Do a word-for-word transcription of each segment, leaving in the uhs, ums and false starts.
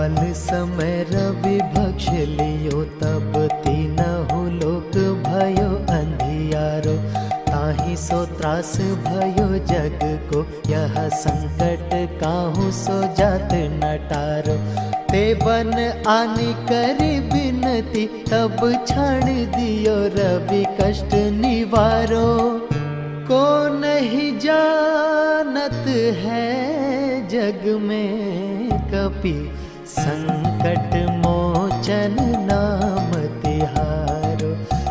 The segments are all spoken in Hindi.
काल समय रवि भक्ष लियो, तब तीनहु लोक भयो अंधियारो। ताहि सो त्रास भयो जग को, यह संकट काहू सो जात न टारो। ते बन आनि करी बिनती, तब छाड़ दियो रवि कष्ट निवारो। को नहीं जानत है जग में कपि, संकट मोचन नाम तिहारो।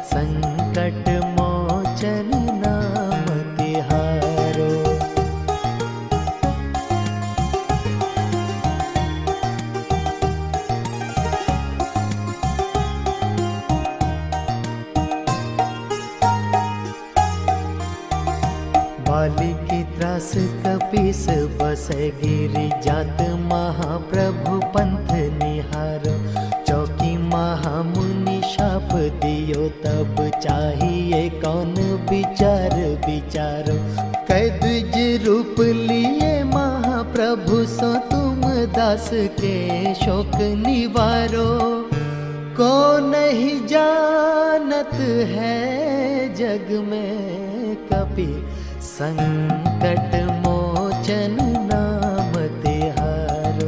संकट मोचन नाम तिहारो। बालिक त्रास कपिस बस गिरि, जात महाप्रभु पंथ निहारो। चौकी महामुनि शाप दियो, तब चाहिए कौन विचार विचारो। कै द्विज रूप लिए महाप्रभु, सो तुम दास के शोक निवारो। को नहीं जानत है जग में कपि, संकट मोचन नाम तिहारो।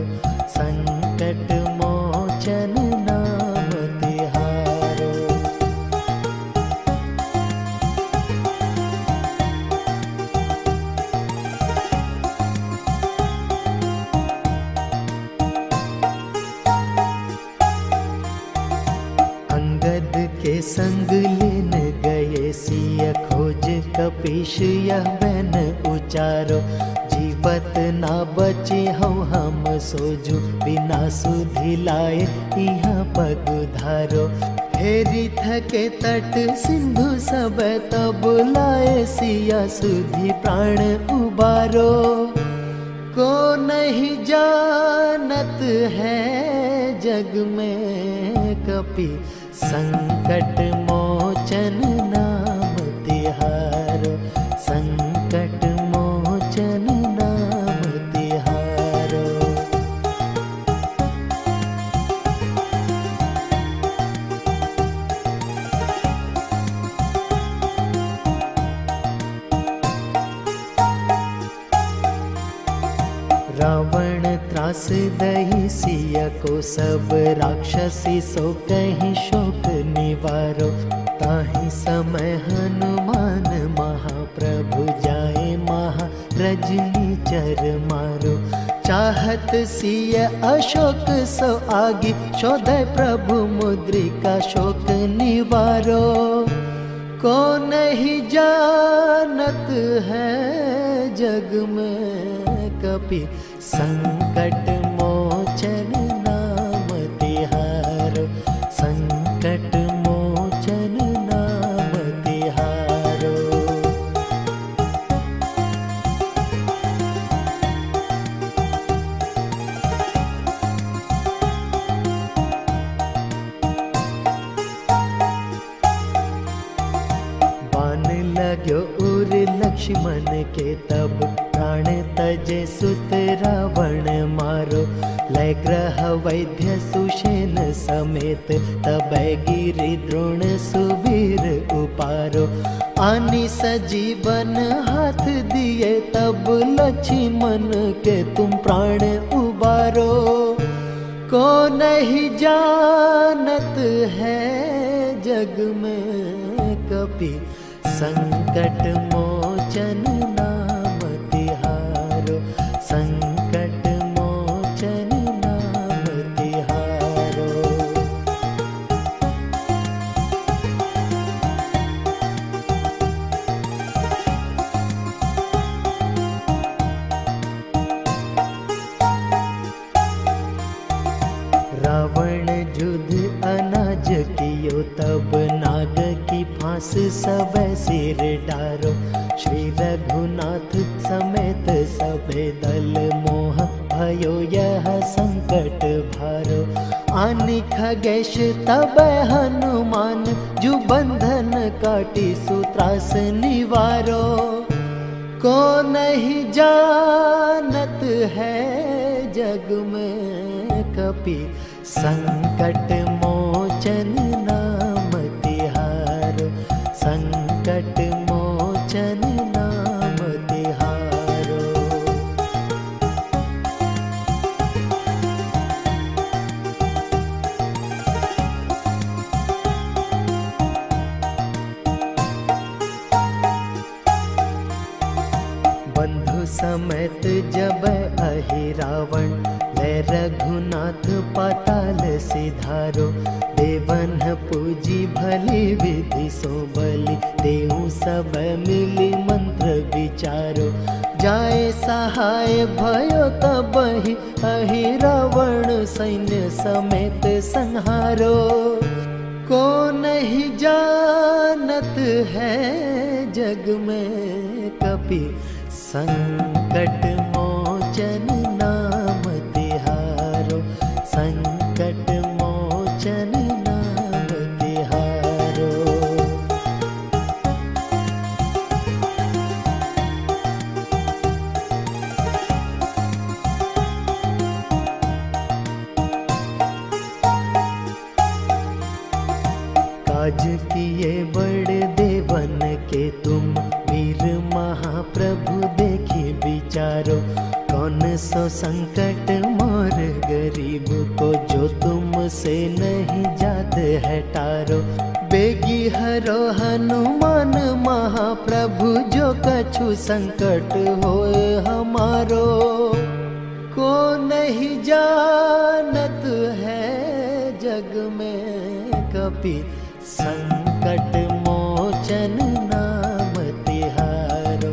संकट मोचन नाम तिहारो। अंगद के संग लेन गए सिया, खोज कपिश यह बैन उचारो। जीवत ना बची हूँ हम सोजू, बिना सुधि लाए यहाँ पग धारो। हेरी थके तट सिंधु सब, तब लाए सिया सुधि प्राण उबारो। को नहीं जानत है जग में कपि, संकट मोचन नाम तिहारो। संकट मोचन नाम तिहारो। रावण त्रास दही सिया को, सब राक्षसी सो कहीं शोक निवारो। ताहि समय हनुमान महाप्रभु, जाए महा रजनी चर मारो। चाहत सिय अशोक सो आगे, शोधय प्रभु मुद्रिका शोक निवारो। को नहीं जानत है जग में कपि, संकट मोचन नाम तिहारो। संकट मोचन नाम तिहारो। बान लग्यो उर लक्ष्मण के, तब प्राण तजे सुत रावण मारो। लय ग्रह वैद्य सुषेण समेत, तब गिरि द्रोण सुबीर उपारो। आनी सजीवन हाथ दिए, तब लक्ष्मण के तुम प्राण उबारो। को नहीं जानत है जग में कपि, संकट मोचन नाम तिहारो। संकट मोचन नाम तिहारो। रावण युद्ध अनाज कियो, तब नाग की फांस सब सिर डारो। श्री रघुनाथ समेत सबे दल मोह भयो, यह संकट भारो। आनि खगेश तब हनुमान, जो बंधन काटी सुत्रास निवारो। को नहीं जानत है जग में कपि, पे संकट मोचन नाम तिहारो, संकट मोचन नाम तिहारो। बंधु समेत जब अहि रावण लय रघुनाथ पाताल सिधारो, देवन पूजी भले विधि सो बलि देहु सब मिली मंत्र विचारो। जाए सहाय भयो तबहि अहि रावण सैन्य समेत संहारो। को नहीं जानत है जग में कपि संकट मोचन नाम तिहारो, संकट मोचन नाम तिहारो। काज किए बड़े देवन के तुम, वीर महाप्रभु देखी विचारो। कौन सो संकट मोर गरीब को, जो तुमसे नहीं जात है टारो। बेगी हरो हनुमान महाप्रभु, जो कछु संकट होए हमारो। को नहीं जानत है जग में कपि संकट मोचन नाम तिहारो,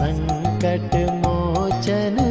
संकट मोचन।